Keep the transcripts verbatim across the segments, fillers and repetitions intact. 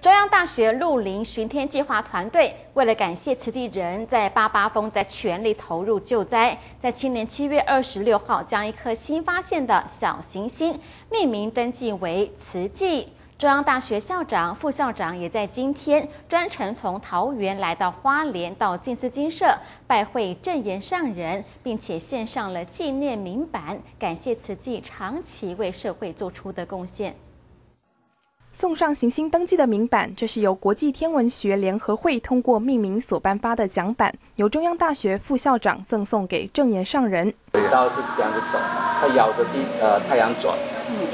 中央大学鹿林巡天计划团队为了感谢慈济人在八八风灾全力投入救灾，在今年七月二十六号将一颗新发现的小行星命名登记为慈济。中央大学校长、副校长也在今天专程从桃园来到花莲，到静思精舍拜会证严上人，并且献上了纪念铭板，感谢慈济长期为社会做出的贡献。 送上行星登记的铭板，这是由国际天文学联合会通过命名所颁发的奖板，由中央大学副校长赠送给证严上人。轨道是这样子走，它绕着地呃太阳转，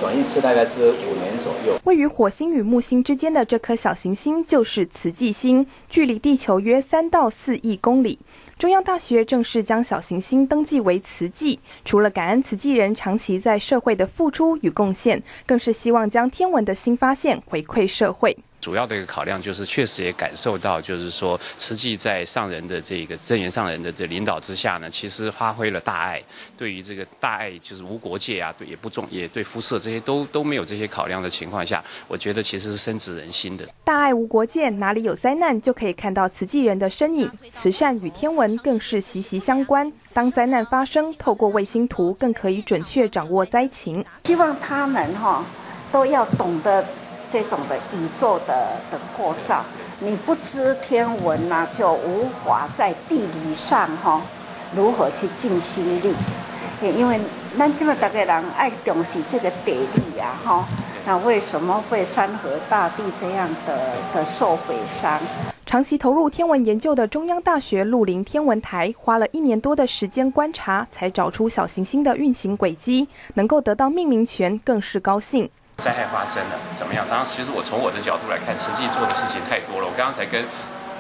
转一次大概是五年左右。位于火星与木星之间的这颗小行星就是慈济星，距离地球约三到四亿公里。 中央大学正式将小行星登记为慈济，除了感恩慈济人长期在社会的付出与贡献，更是希望将天文的新发现回馈社会。主要的一个考量就是，确实也感受到，就是说慈济在上人的这个证严上人的这领导之下呢，其实发挥了大爱，对于这个大爱就是无国界啊，对也不重，也对肤色这些都都没有这些考量的情况下，我觉得其实是深植人心的。 大爱无国界，哪里有灾难就可以看到慈济人的身影。慈善与天文更是息息相关。当灾难发生，透过卫星图更可以准确掌握灾情。希望他们哈、哦、都要懂得这种的宇宙的的构造。你不知天文呐、啊，就无法在地理上哈、哦、如何去尽心力。因为咱这么大家人爱重视这个地理呀、啊，哈、哦。 那为什么会山河大地这样的的受毁伤？长期投入天文研究的中央大学鹿林天文台，花了一年多的时间观察，才找出小行星的运行轨迹，能够得到命名权，更是高兴。 灾害发生了，怎么样？当然，其实我从我的角度来看，慈济做的事情太多了。我刚刚才跟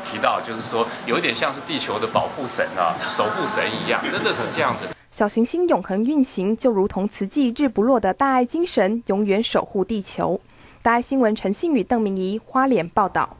提到，就是说，有点像是地球的保护神啊、守护神一样，真的是这样子。 小行星永恒运行，就如同慈济日不落的大爱精神，永远守护地球。大爱新闻陈信宇、邓明仪，花莲报道。